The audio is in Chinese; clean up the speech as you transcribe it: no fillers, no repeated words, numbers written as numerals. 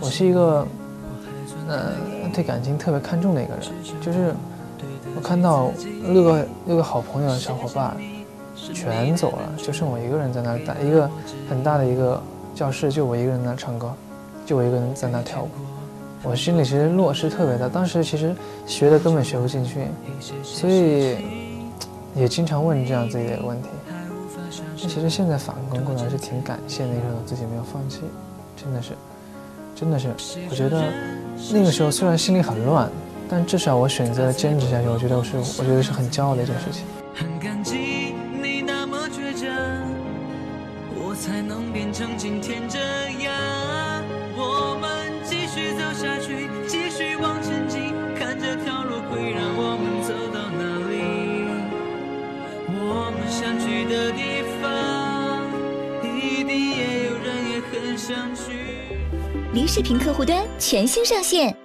我是一个对感情特别看重的一个人，就是我看到六个好朋友的小伙伴全走了，就剩我一个人在那儿，一个很大的一个教室，就我一个人在那唱歌，就我一个人在那跳舞。我心里其实落失特别大，当时其实学的根本学不进去，所以也经常问这样自己的问题。但其实现在反观过来是挺感谢那个时候自己没有放弃，真的是我觉得那个时候虽然心里很乱，但至少我选择了坚持下去，我觉得是很骄傲的一件事情。很感激你那么倔强，我才能变成今天这样。我们继续走下去，继续往前进，看这条路会让我们走到哪里。我们想去的地方，一定也有人也很想去。梨视频客户端全新上线。